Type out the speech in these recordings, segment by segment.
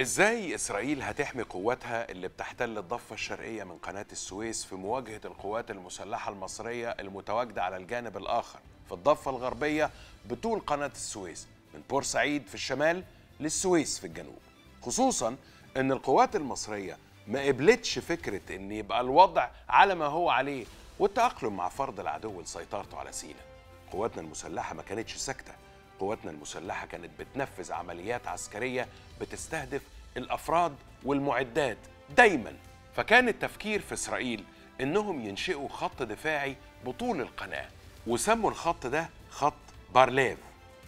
ازاي اسرائيل هتحمي قواتها اللي بتحتل الضفة الشرقية من قناة السويس في مواجهة القوات المسلحة المصرية المتواجدة على الجانب الآخر في الضفة الغربية بطول قناة السويس من بورسعيد في الشمال للسويس في الجنوب، خصوصا ان القوات المصرية ما قبلتش فكرة ان يبقى الوضع على ما هو عليه والتأقلم مع فرض العدو لسيطرته على سيناء. قواتنا المسلحة ما كانتش ساكتة، قواتنا المسلحة كانت بتنفذ عمليات عسكرية بتستهدف الأفراد والمعدات دايما، فكان التفكير في إسرائيل إنهم ينشئوا خط دفاعي بطول القناة، وسموا الخط ده خط بارليف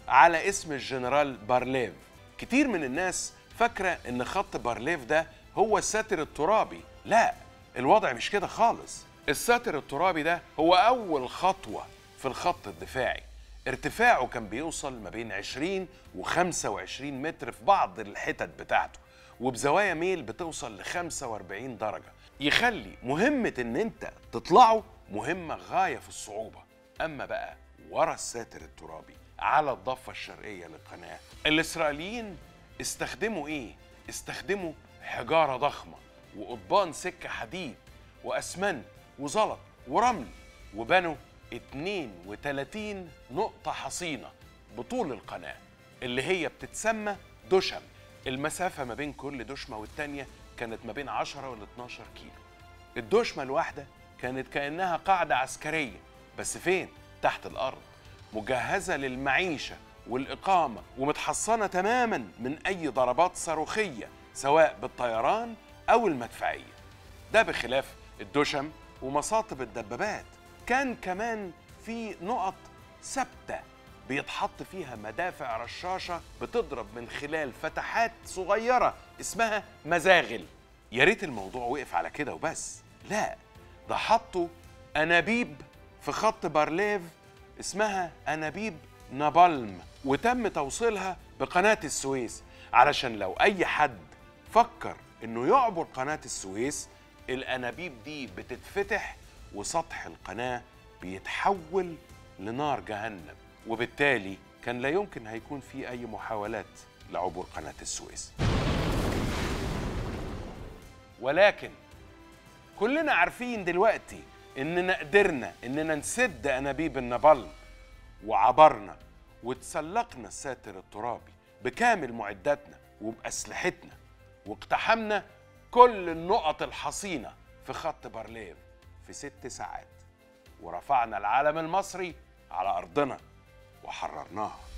على اسم الجنرال بارليف. كتير من الناس فاكرة إن خط بارليف ده هو الساتر الترابي، لا الوضع مش كده خالص. الساتر الترابي ده هو أول خطوة في الخط الدفاعي، ارتفاعه كان بيوصل ما بين 20 و 25 متر في بعض الحتت بتاعته، وبزوايا ميل بتوصل ل 45 درجة، يخلي مهمة إن أنت تطلعه مهمة غاية في الصعوبة. أما بقى ورا الساتر الترابي على الضفة الشرقية للقناة، الإسرائيليين استخدموا إيه؟ استخدموا حجارة ضخمة وقضبان سكة حديد وأسمنت وزلط ورمل، وبنوا 32 نقطة حصينة بطول القناة اللي هي بتتسمى دوشم. المسافة ما بين كل دوشمة والتانية كانت ما بين 10 وال 12 كيلو. الدوشمة الواحدة كانت كأنها قاعدة عسكرية، بس فين؟ تحت الأرض، مجهزة للمعيشة والإقامة ومتحصنة تماما من أي ضربات صاروخية سواء بالطيران أو المدفعية، ده بخلاف الدوشم ومصاطب الدبابات. كان كمان في نقط ثابتة بيتحط فيها مدافع رشاشة بتضرب من خلال فتحات صغيرة اسمها مزاغل. يا ريت الموضوع وقف على كده وبس، لا ده حطوا أنابيب في خط بارليف اسمها أنابيب نابالم، وتم توصيلها بقناة السويس علشان لو أي حد فكر إنه يعبر قناة السويس الأنابيب دي بتتفتح وسطح القناة بيتحول لنار جهنم، وبالتالي كان لا يمكن هيكون في أي محاولات لعبور قناة السويس. ولكن كلنا عارفين دلوقتي إننا قدرنا إننا نسد أنابيب النابالم وعبرنا وتسلقنا الساتر الترابي بكامل معداتنا وبأسلحتنا، واقتحمنا كل النقط الحصينة في خط بارليف في 6 ساعات، ورفعنا العلم المصري على أرضنا وحررناها.